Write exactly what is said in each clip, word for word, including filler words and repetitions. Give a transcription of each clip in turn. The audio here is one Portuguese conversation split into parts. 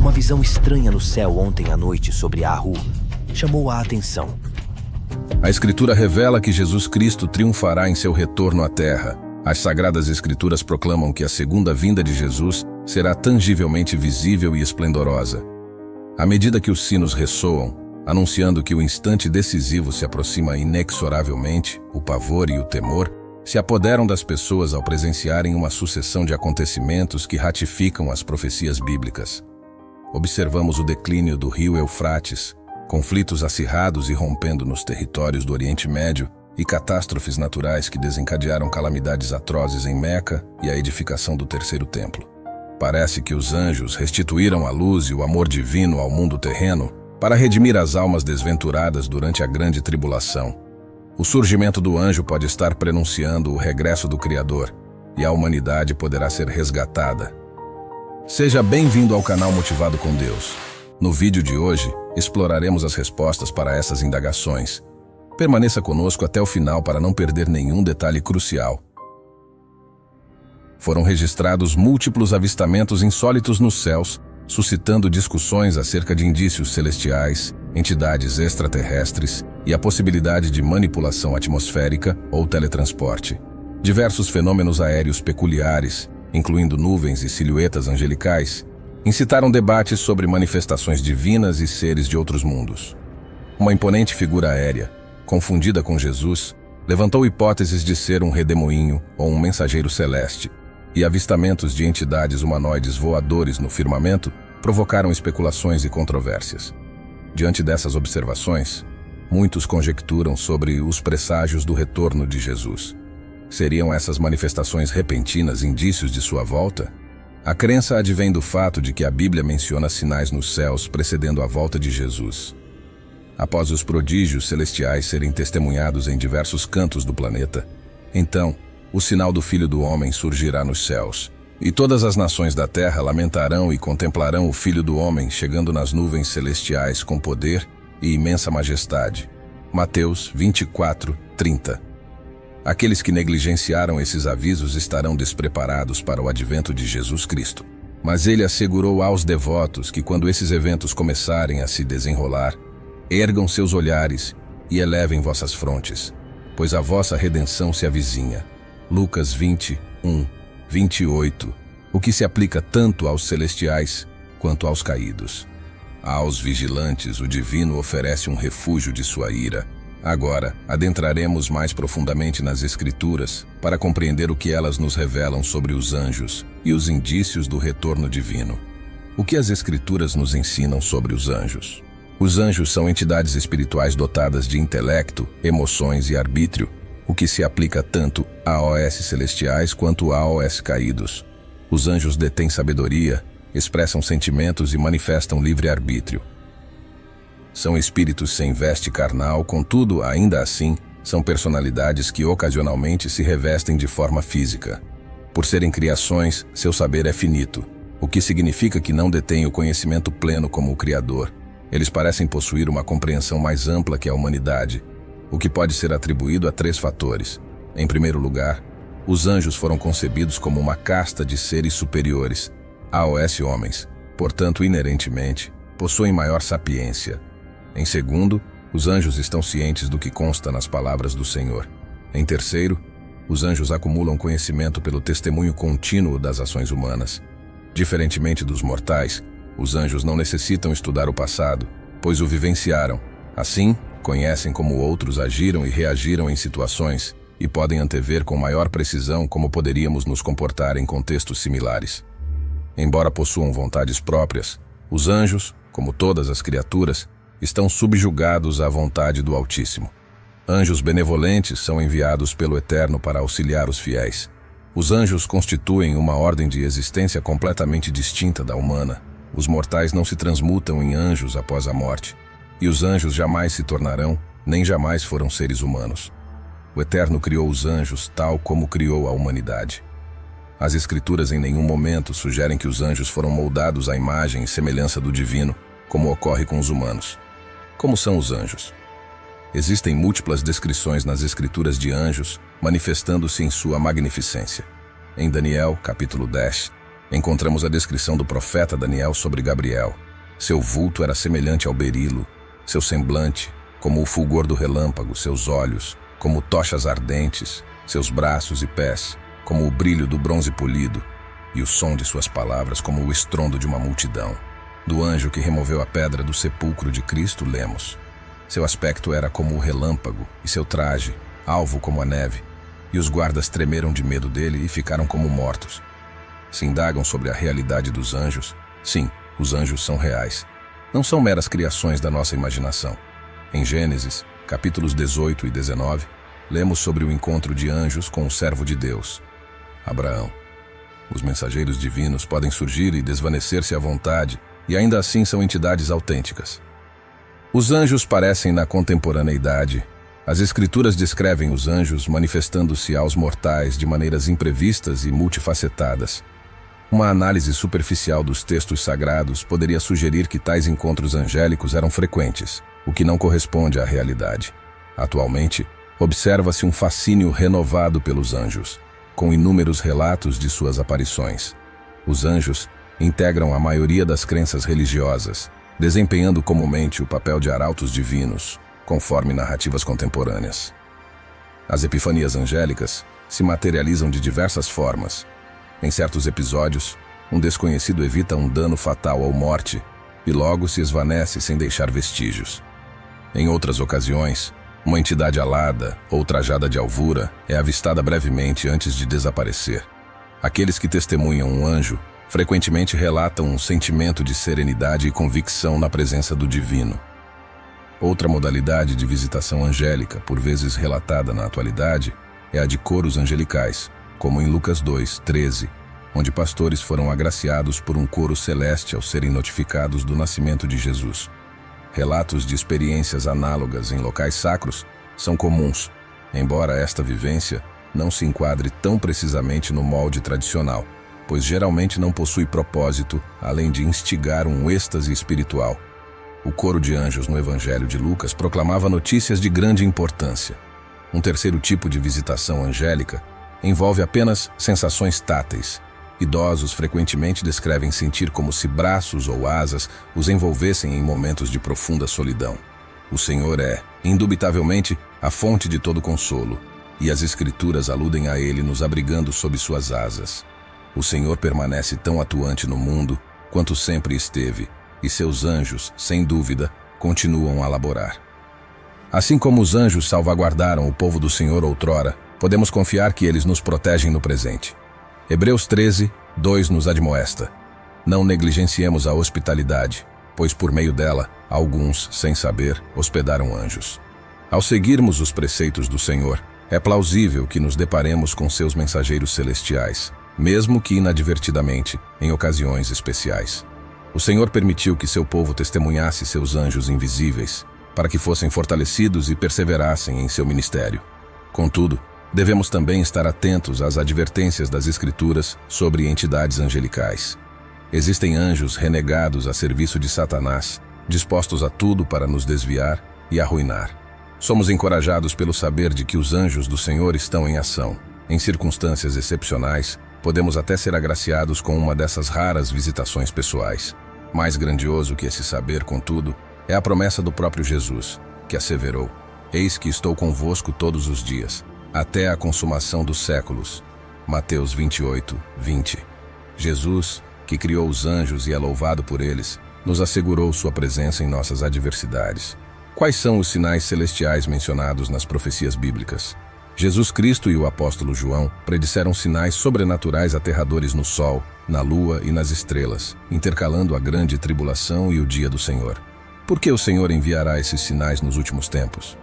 Uma visão estranha no céu ontem à noite sobre Ahu chamou a atenção. A Escritura revela que Jesus Cristo triunfará em seu retorno à Terra. As Sagradas Escrituras proclamam que a segunda vinda de Jesus será tangivelmente visível e esplendorosa. À medida que os sinos ressoam, anunciando que o instante decisivo se aproxima inexoravelmente, o pavor e o temor se apoderam das pessoas ao presenciarem uma sucessão de acontecimentos que ratificam as profecias bíblicas. Observamos o declínio do rio Eufrates, conflitos acirrados irrompendo nos territórios do Oriente Médio e catástrofes naturais que desencadearam calamidades atrozes em Meca e a edificação do Terceiro Templo. Parece que os anjos restituíram a luz e o amor divino ao mundo terreno para redimir as almas desventuradas durante a Grande Tribulação. O surgimento do anjo pode estar prenunciando o regresso do Criador, e a humanidade poderá ser resgatada. Seja bem-vindo ao canal Motivado com Deus. No vídeo de hoje, exploraremos as respostas para essas indagações. Permaneça conosco até o final para não perder nenhum detalhe crucial. Foram registrados múltiplos avistamentos insólitos nos céus, suscitando discussões acerca de indícios celestiais, entidades extraterrestres e a possibilidade de manipulação atmosférica ou teletransporte. Diversos fenômenos aéreos peculiares, incluindo nuvens e silhuetas angelicais, incitaram debates sobre manifestações divinas e seres de outros mundos. Uma imponente figura aérea, confundida com Jesus, levantou hipóteses de ser um redemoinho ou um mensageiro celeste, e avistamentos de entidades humanoides voadores no firmamento provocaram especulações e controvérsias. Diante dessas observações, muitos conjecturam sobre os presságios do retorno de Jesus. Seriam essas manifestações repentinas indícios de sua volta? A crença advém do fato de que a Bíblia menciona sinais nos céus precedendo a volta de Jesus. Após os prodígios celestiais serem testemunhados em diversos cantos do planeta, então, o sinal do Filho do Homem surgirá nos céus, e todas as nações da terra lamentarão e contemplarão o Filho do Homem chegando nas nuvens celestiais com poder e imensa majestade. Mateus vinte e quatro, trinta. Aqueles que negligenciaram esses avisos estarão despreparados para o advento de Jesus Cristo. Mas ele assegurou aos devotos que quando esses eventos começarem a se desenrolar, ergam seus olhares e elevem vossas frontes, pois a vossa redenção se avizinha. Lucas vinte, um, vinte e oito, o que se aplica tanto aos celestiais quanto aos caídos. Aos vigilantes, o divino oferece um refúgio de sua ira. Agora, adentraremos mais profundamente nas Escrituras para compreender o que elas nos revelam sobre os anjos e os indícios do retorno divino. O que as Escrituras nos ensinam sobre os anjos? Os anjos são entidades espirituais dotadas de intelecto, emoções e arbítrio, o que se aplica tanto a O S celestiais quanto a O S caídos. Os anjos detêm sabedoria, expressam sentimentos e manifestam livre-arbítrio. São espíritos sem veste carnal, contudo, ainda assim, são personalidades que ocasionalmente se revestem de forma física. Por serem criações, seu saber é finito, o que significa que não detêm o conhecimento pleno como o Criador. Eles parecem possuir uma compreensão mais ampla que a humanidade, o que pode ser atribuído a três fatores. Em primeiro lugar, os anjos foram concebidos como uma casta de seres superiores, A O S homens, portanto, inerentemente, possuem maior sapiência. Em segundo, os anjos estão cientes do que consta nas palavras do Senhor. Em terceiro, os anjos acumulam conhecimento pelo testemunho contínuo das ações humanas. Diferentemente dos mortais, os anjos não necessitam estudar o passado, pois o vivenciaram. Assim, conhecem como outros agiram e reagiram em situações e podem antever com maior precisão como poderíamos nos comportar em contextos similares. Embora possuam vontades próprias, os anjos, como todas as criaturas, estão subjugados à vontade do Altíssimo. Anjos benevolentes são enviados pelo Eterno para auxiliar os fiéis. Os anjos constituem uma ordem de existência completamente distinta da humana. Os mortais não se transmutam em anjos após a morte, e os anjos jamais se tornarão, nem jamais foram seres humanos. O Eterno criou os anjos tal como criou a humanidade. As Escrituras em nenhum momento sugerem que os anjos foram moldados à imagem e semelhança do divino, como ocorre com os humanos. Como são os anjos? Existem múltiplas descrições nas Escrituras de anjos, manifestando-se em sua magnificência. Em Daniel, capítulo dez, encontramos a descrição do profeta Daniel sobre Gabriel. Seu vulto era semelhante ao berilo, seu semblante, como o fulgor do relâmpago, seus olhos, como tochas ardentes, seus braços e pés, como o brilho do bronze polido, e o som de suas palavras como o estrondo de uma multidão. Do anjo que removeu a pedra do sepulcro de Cristo, lemos. Seu aspecto era como o relâmpago, e seu traje, alvo como a neve, e os guardas tremeram de medo dele e ficaram como mortos. Se indagam sobre a realidade dos anjos, sim, os anjos são reais. Não são meras criações da nossa imaginação. Em Gênesis, capítulos dezoito e dezenove, lemos sobre o encontro de anjos com o servo de Deus, Abraão. Os mensageiros divinos podem surgir e desvanecer-se à vontade, e ainda assim são entidades autênticas. Os anjos parecem na contemporaneidade. As Escrituras descrevem os anjos manifestando-se aos mortais de maneiras imprevistas e multifacetadas. Uma análise superficial dos textos sagrados poderia sugerir que tais encontros angélicos eram frequentes, o que não corresponde à realidade. Atualmente, observa-se um fascínio renovado pelos anjos, com inúmeros relatos de suas aparições. Os anjos integram a maioria das crenças religiosas, desempenhando comumente o papel de arautos divinos, conforme narrativas contemporâneas. As epifanias angélicas se materializam de diversas formas. Em certos episódios, um desconhecido evita um dano fatal ou morte e logo se esvanece sem deixar vestígios. Em outras ocasiões, uma entidade alada ou trajada de alvura é avistada brevemente antes de desaparecer. Aqueles que testemunham um anjo frequentemente relatam um sentimento de serenidade e convicção na presença do divino. Outra modalidade de visitação angélica, por vezes relatada na atualidade, é a de coros angelicais, como em Lucas dois, treze, onde pastores foram agraciados por um coro celeste ao serem notificados do nascimento de Jesus. Relatos de experiências análogas em locais sacros são comuns, embora esta vivência não se enquadre tão precisamente no molde tradicional, pois geralmente não possui propósito além de instigar um êxtase espiritual. O coro de anjos no Evangelho de Lucas proclamava notícias de grande importância. Um terceiro tipo de visitação angélica envolve apenas sensações táteis. Idosos frequentemente descrevem sentir como se braços ou asas os envolvessem em momentos de profunda solidão. O Senhor é, indubitavelmente, a fonte de todo consolo, e as Escrituras aludem a Ele nos abrigando sob suas asas. O Senhor permanece tão atuante no mundo quanto sempre esteve, e seus anjos, sem dúvida, continuam a laborar. Assim como os anjos salvaguardaram o povo do Senhor outrora, podemos confiar que eles nos protegem no presente. Hebreus treze, dois nos admoesta. Não negligenciemos a hospitalidade, pois por meio dela, alguns, sem saber, hospedaram anjos. Ao seguirmos os preceitos do Senhor, é plausível que nos deparemos com seus mensageiros celestiais, mesmo que inadvertidamente, em ocasiões especiais. O Senhor permitiu que seu povo testemunhasse seus anjos invisíveis, para que fossem fortalecidos e perseverassem em seu ministério. Contudo, devemos também estar atentos às advertências das Escrituras sobre entidades angelicais. Existem anjos renegados a serviço de Satanás, dispostos a tudo para nos desviar e arruinar. Somos encorajados pelo saber de que os anjos do Senhor estão em ação. Em circunstâncias excepcionais, podemos até ser agraciados com uma dessas raras visitações pessoais. Mais grandioso que esse saber, contudo, é a promessa do próprio Jesus, que asseverou: "Eis que estou convosco todos os dias, até a consumação dos séculos." Mateus vinte e oito, vinte. Jesus, que criou os anjos e é louvado por eles, nos assegurou sua presença em nossas adversidades. Quais são os sinais celestiais mencionados nas profecias bíblicas? Jesus Cristo e o apóstolo João predisseram sinais sobrenaturais aterradores no sol, na lua e nas estrelas, intercalando a grande tribulação e o dia do Senhor. Por que o Senhor enviará esses sinais nos últimos tempos?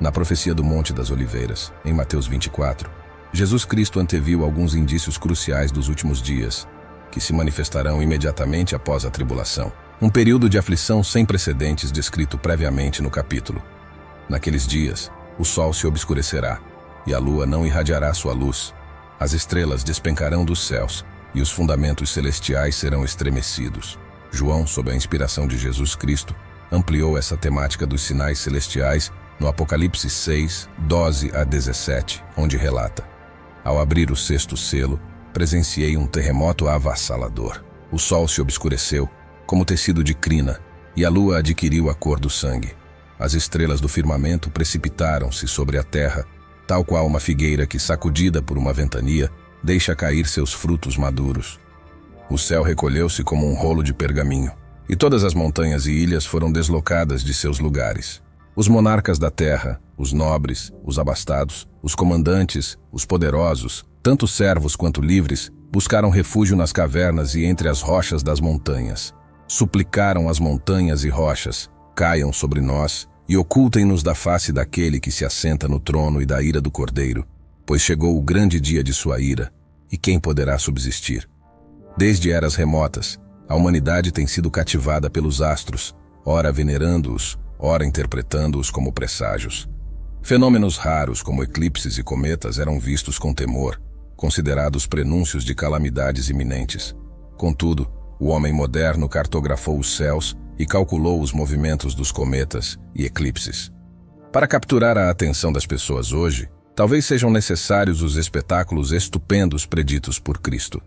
Na profecia do Monte das Oliveiras, em Mateus vinte e quatro, Jesus Cristo anteviu alguns indícios cruciais dos últimos dias, que se manifestarão imediatamente após a tribulação. Um período de aflição sem precedentes descrito previamente no capítulo. Naqueles dias, o sol se obscurecerá, e a lua não irradiará sua luz. As estrelas despencarão dos céus, e os fundamentos celestiais serão estremecidos. João, sob a inspiração de Jesus Cristo, ampliou essa temática dos sinais celestiais no Apocalipse seis, doze a dezessete, onde relata: "Ao abrir o sexto selo, presenciei um terremoto avassalador. O sol se obscureceu, como tecido de crina, e a lua adquiriu a cor do sangue. As estrelas do firmamento precipitaram-se sobre a terra, tal qual uma figueira que, sacudida por uma ventania, deixa cair seus frutos maduros. O céu recolheu-se como um rolo de pergaminho, e todas as montanhas e ilhas foram deslocadas de seus lugares. Os monarcas da terra, os nobres, os abastados, os comandantes, os poderosos, tanto servos quanto livres, buscaram refúgio nas cavernas e entre as rochas das montanhas. Suplicaram as montanhas e rochas: caiam sobre nós e ocultem-nos da face daquele que se assenta no trono e da ira do Cordeiro, pois chegou o grande dia de sua ira, e quem poderá subsistir? Desde eras remotas, a humanidade tem sido cativada pelos astros, ora venerando-os, ora interpretando-os como presságios. Fenômenos raros como eclipses e cometas eram vistos com temor, considerados prenúncios de calamidades iminentes. Contudo, o homem moderno cartografou os céus e calculou os movimentos dos cometas e eclipses. Para capturar a atenção das pessoas hoje, talvez sejam necessários os espetáculos estupendos preditos por Cristo.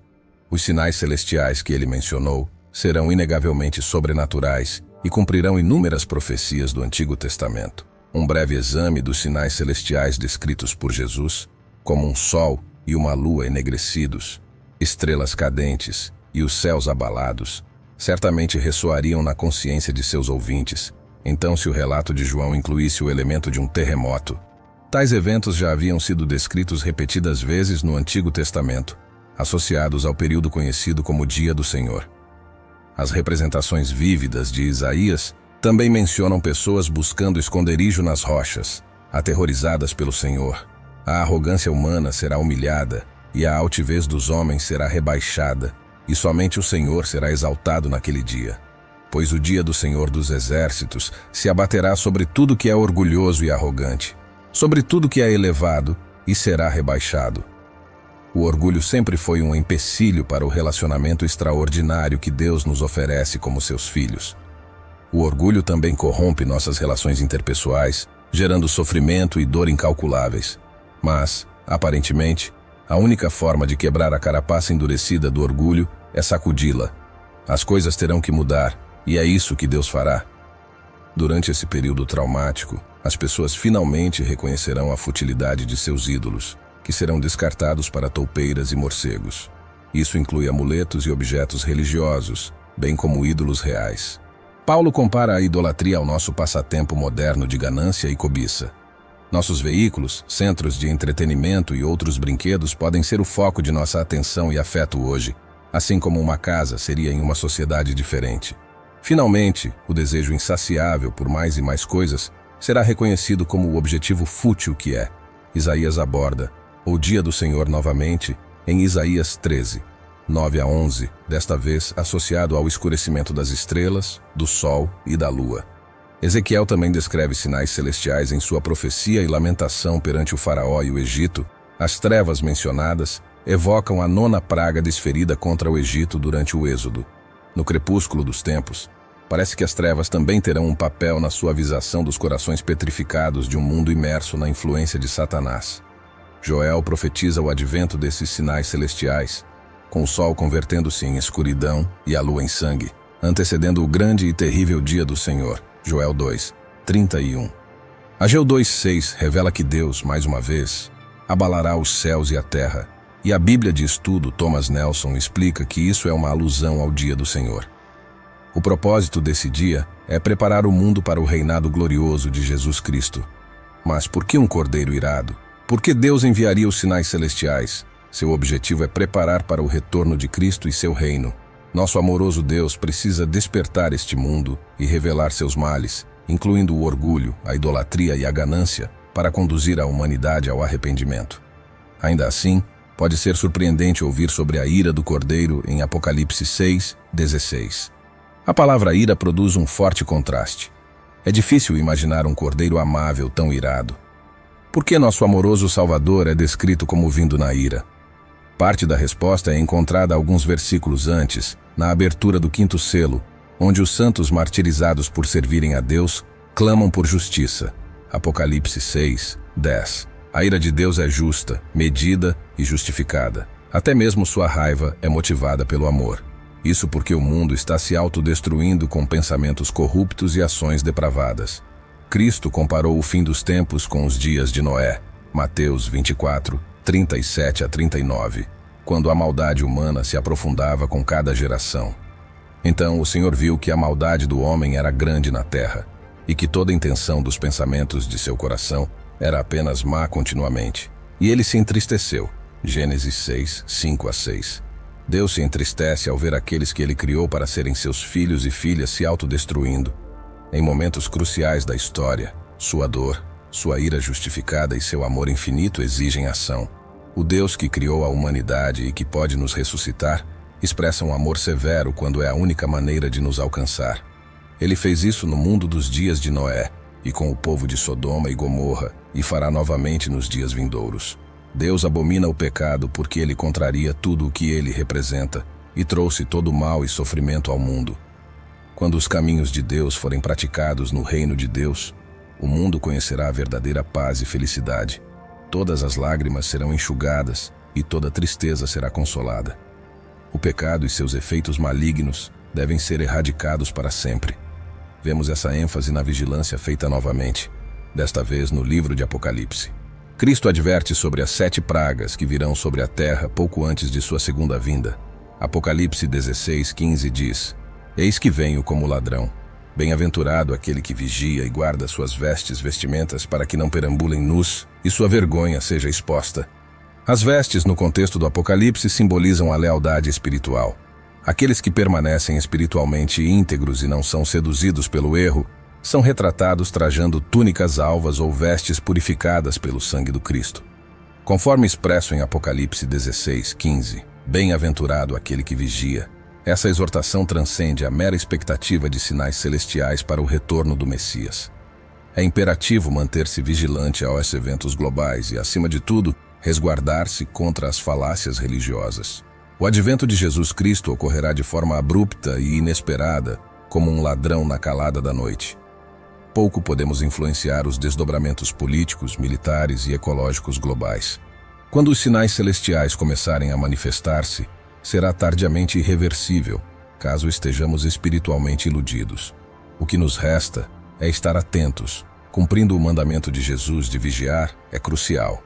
Os sinais celestiais que ele mencionou serão inegavelmente sobrenaturais e cumprirão inúmeras profecias do Antigo Testamento. Um breve exame dos sinais celestiais descritos por Jesus, como um sol e uma lua enegrecidos, estrelas cadentes e os céus abalados, certamente ressoariam na consciência de seus ouvintes, então se o relato de João incluísse o elemento de um terremoto. Tais eventos já haviam sido descritos repetidas vezes no Antigo Testamento, associados ao período conhecido como Dia do Senhor. As representações vívidas de Isaías também mencionam pessoas buscando esconderijo nas rochas, aterrorizadas pelo Senhor. A arrogância humana será humilhada e a altivez dos homens será rebaixada, e somente o Senhor será exaltado naquele dia. Pois o dia do Senhor dos Exércitos se abaterá sobre tudo que é orgulhoso e arrogante, sobre tudo que é elevado, e será rebaixado. O orgulho sempre foi um empecilho para o relacionamento extraordinário que Deus nos oferece como seus filhos. O orgulho também corrompe nossas relações interpessoais, gerando sofrimento e dor incalculáveis. Mas, aparentemente, a única forma de quebrar a carapaça endurecida do orgulho é sacudi-la. As coisas terão que mudar, e é isso que Deus fará. Durante esse período traumático, as pessoas finalmente reconhecerão a futilidade de seus ídolos, que serão descartados para toupeiras e morcegos. Isso inclui amuletos e objetos religiosos, bem como ídolos reais. Paulo compara a idolatria ao nosso passatempo moderno de ganância e cobiça. Nossos veículos, centros de entretenimento e outros brinquedos podem ser o foco de nossa atenção e afeto hoje, assim como uma casa seria em uma sociedade diferente. Finalmente, o desejo insaciável por mais e mais coisas será reconhecido como o objetivo fútil que é. Isaías aborda o dia do Senhor novamente, em Isaías treze, nove a onze, desta vez associado ao escurecimento das estrelas, do sol e da lua. Ezequiel também descreve sinais celestiais em sua profecia e lamentação perante o faraó e o Egito. As trevas mencionadas evocam a nona praga desferida contra o Egito durante o Êxodo. No crepúsculo dos tempos, parece que as trevas também terão um papel na suavização dos corações petrificados de um mundo imerso na influência de Satanás. Joel profetiza o advento desses sinais celestiais, com o sol convertendo-se em escuridão e a lua em sangue, antecedendo o grande e terrível dia do Senhor. Joel dois, trinta e um. Ageu dois, seis revela que Deus, mais uma vez, abalará os céus e a terra, e a Bíblia de Estudo Thomas Nelson explica que isso é uma alusão ao dia do Senhor. O propósito desse dia é preparar o mundo para o reinado glorioso de Jesus Cristo. Mas por que um cordeiro irado? Por que Deus enviaria os sinais celestiais? Seu objetivo é preparar para o retorno de Cristo e seu reino. Nosso amoroso Deus precisa despertar este mundo e revelar seus males, incluindo o orgulho, a idolatria e a ganância, para conduzir a humanidade ao arrependimento. Ainda assim, pode ser surpreendente ouvir sobre a ira do cordeiro em Apocalipse seis, dezesseis. A palavra ira produz um forte contraste. É difícil imaginar um cordeiro amável tão irado. Por que nosso amoroso Salvador é descrito como vindo na ira? Parte da resposta é encontrada alguns versículos antes, na abertura do quinto selo, onde os santos martirizados por servirem a Deus clamam por justiça. Apocalipse seis, dez. A ira de Deus é justa, medida e justificada. Até mesmo sua raiva é motivada pelo amor. Isso porque o mundo está se autodestruindo com pensamentos corruptos e ações depravadas. Cristo comparou o fim dos tempos com os dias de Noé, Mateus vinte e quatro, trinta e sete a trinta e nove, quando a maldade humana se aprofundava com cada geração. Então o Senhor viu que a maldade do homem era grande na terra, e que toda a intenção dos pensamentos de seu coração era apenas má continuamente. E ele se entristeceu. Gênesis seis, cinco a seis. Deus se entristece ao ver aqueles que ele criou para serem seus filhos e filhas se autodestruindo. Em momentos cruciais da história, sua dor, sua ira justificada e seu amor infinito exigem ação. O Deus que criou a humanidade e que pode nos ressuscitar expressa um amor severo quando é a única maneira de nos alcançar. Ele fez isso no mundo dos dias de Noé e com o povo de Sodoma e Gomorra, e fará novamente nos dias vindouros. Deus abomina o pecado porque ele contraria tudo o que ele representa e trouxe todo o mal e sofrimento ao mundo. Quando os caminhos de Deus forem praticados no reino de Deus, o mundo conhecerá a verdadeira paz e felicidade. Todas as lágrimas serão enxugadas e toda tristeza será consolada. O pecado e seus efeitos malignos devem ser erradicados para sempre. Vemos essa ênfase na vigilância feita novamente, desta vez no livro de Apocalipse. Cristo adverte sobre as sete pragas que virão sobre a terra pouco antes de sua segunda vinda. Apocalipse dezesseis, quinze diz: Eis que venho como ladrão. Bem-aventurado aquele que vigia e guarda suas vestes vestimentas para que não perambulem nus e sua vergonha seja exposta. As vestes, no contexto do Apocalipse, simbolizam a lealdade espiritual. Aqueles que permanecem espiritualmente íntegros e não são seduzidos pelo erro são retratados trajando túnicas alvas ou vestes purificadas pelo sangue do Cristo. Conforme expresso em Apocalipse dezesseis, quinze, bem-aventurado aquele que vigia, essa exortação transcende a mera expectativa de sinais celestiais para o retorno do Messias. É imperativo manter-se vigilante aos eventos globais e, acima de tudo, resguardar-se contra as falácias religiosas. O advento de Jesus Cristo ocorrerá de forma abrupta e inesperada, como um ladrão na calada da noite. Pouco podemos influenciar os desdobramentos políticos, militares e ecológicos globais. Quando os sinais celestiais começarem a manifestar-se, será tardiamente irreversível, caso estejamos espiritualmente iludidos. O que nos resta é estar atentos. Cumprindo o mandamento de Jesus de vigiar é crucial.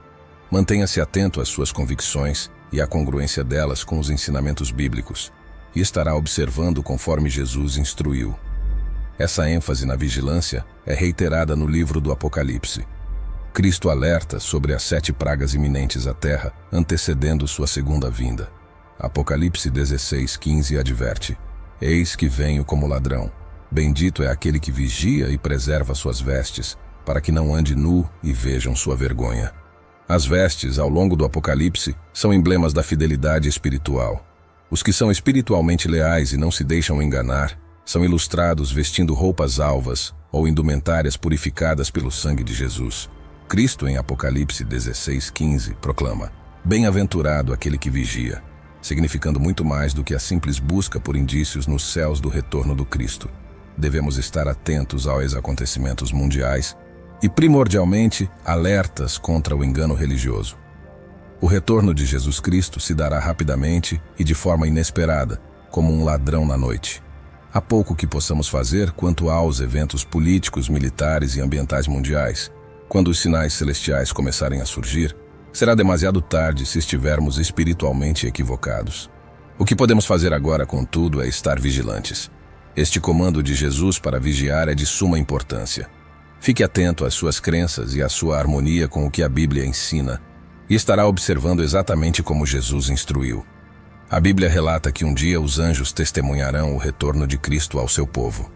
Mantenha-se atento às suas convicções e à congruência delas com os ensinamentos bíblicos, e estará observando conforme Jesus instruiu. Essa ênfase na vigilância é reiterada no livro do Apocalipse. Cristo alerta sobre as sete pragas iminentes à terra, antecedendo sua segunda vinda. Apocalipse dezesseis, quinze adverte: Eis que venho como ladrão. Bendito é aquele que vigia e preserva suas vestes, para que não ande nu e vejam sua vergonha. As vestes, ao longo do Apocalipse, são emblemas da fidelidade espiritual. Os que são espiritualmente leais e não se deixam enganar são ilustrados vestindo roupas alvas ou indumentárias purificadas pelo sangue de Jesus. Cristo, em Apocalipse dezesseis, quinze, proclama: Bem-aventurado aquele que vigia, significando muito mais do que a simples busca por indícios nos céus do retorno do Cristo. Devemos estar atentos aos acontecimentos mundiais e, primordialmente, alertas contra o engano religioso. O retorno de Jesus Cristo se dará rapidamente e de forma inesperada, como um ladrão na noite. Há pouco que possamos fazer quanto aos eventos políticos, militares e ambientais mundiais. Quando os sinais celestiais começarem a surgir, será demasiado tarde se estivermos espiritualmente equivocados. O que podemos fazer agora, contudo, é estar vigilantes. Este comando de Jesus para vigiar é de suma importância. Fique atento às suas crenças e à sua harmonia com o que a Bíblia ensina, e estará observando exatamente como Jesus instruiu. A Bíblia relata que um dia os anjos testemunharão o retorno de Cristo ao seu povo.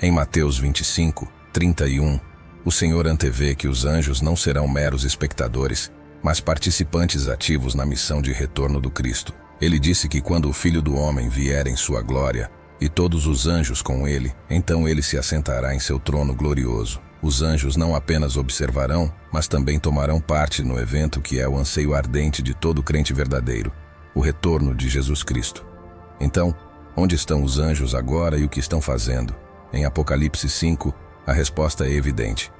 Em Mateus vinte e cinco, trinta e um, o Senhor antevê que os anjos não serão meros espectadores, mas participantes ativos na missão de retorno do Cristo. Ele disse que quando o Filho do Homem vier em sua glória, e todos os anjos com ele, então ele se assentará em seu trono glorioso. Os anjos não apenas observarão, mas também tomarão parte no evento que é o anseio ardente de todo crente verdadeiro, o retorno de Jesus Cristo. Então, onde estão os anjos agora e o que estão fazendo? Em Apocalipse cinco, a resposta é evidente.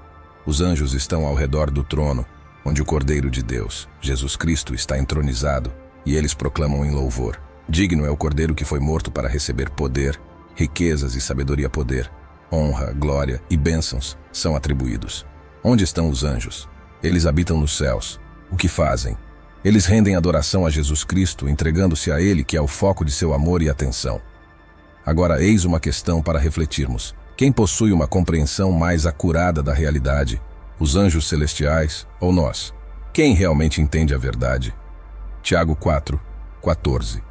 Os anjos estão ao redor do trono, onde o Cordeiro de Deus, Jesus Cristo, está entronizado, e eles proclamam em louvor. Digno é o Cordeiro que foi morto para receber poder, riquezas e sabedoria. Poder, honra, glória e bênçãos são atribuídos. Onde estão os anjos? Eles habitam nos céus. O que fazem? Eles rendem adoração a Jesus Cristo, entregando-se a Ele, que é o foco de seu amor e atenção. Agora, eis uma questão para refletirmos. Quem possui uma compreensão mais acurada da realidade? Os anjos celestiais ou nós? Quem realmente entende a verdade? Tiago quatro, quatorze.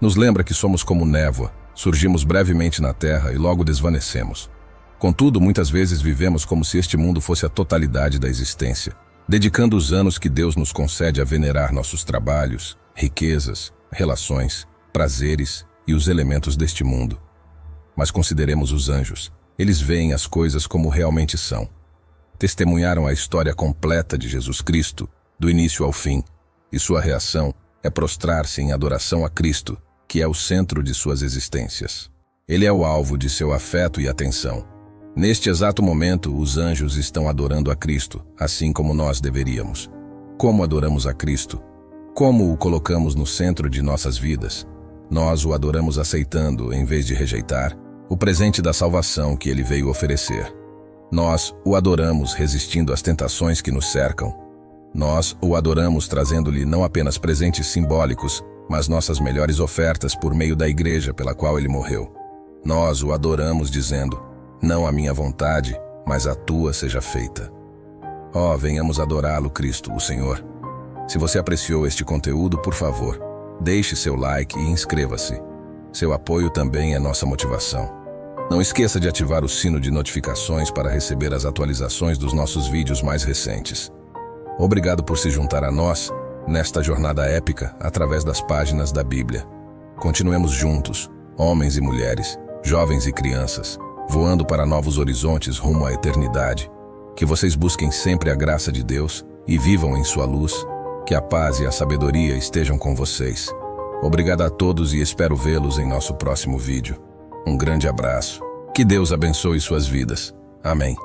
Nos lembra que somos como névoa, surgimos brevemente na terra e logo desvanecemos. Contudo, muitas vezes vivemos como se este mundo fosse a totalidade da existência, dedicando os anos que Deus nos concede a venerar nossos trabalhos, riquezas, relações, prazeres e os elementos deste mundo. Mas consideremos os anjos. Eles veem as coisas como realmente são. Testemunharam a história completa de Jesus Cristo, do início ao fim, e sua reação é prostrar-se em adoração a Cristo, que é o centro de suas existências. Ele é o alvo de seu afeto e atenção. Neste exato momento, os anjos estão adorando a Cristo, assim como nós deveríamos. Como adoramos a Cristo? Como o colocamos no centro de nossas vidas? Nós o adoramos aceitando, em vez de rejeitar, o presente da salvação que ele veio oferecer. Nós o adoramos resistindo às tentações que nos cercam. Nós o adoramos trazendo-lhe não apenas presentes simbólicos, mas nossas melhores ofertas por meio da igreja pela qual ele morreu. Nós o adoramos dizendo: não a minha vontade, mas a tua seja feita. Oh, venhamos adorá-lo, Cristo, o Senhor. Se você apreciou este conteúdo, por favor, deixe seu like e inscreva-se. Seu apoio também é nossa motivação. Não esqueça de ativar o sino de notificações para receber as atualizações dos nossos vídeos mais recentes. Obrigado por se juntar a nós nesta jornada épica através das páginas da Bíblia. Continuemos juntos, homens e mulheres, jovens e crianças, voando para novos horizontes rumo à eternidade. Que vocês busquem sempre a graça de Deus e vivam em sua luz. Que a paz e a sabedoria estejam com vocês. Obrigado a todos e espero vê-los em nosso próximo vídeo. Um grande abraço. Que Deus abençoe suas vidas. Amém.